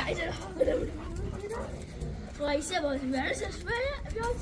عايز الحمد لله. وهيسيبها تنعس شوية.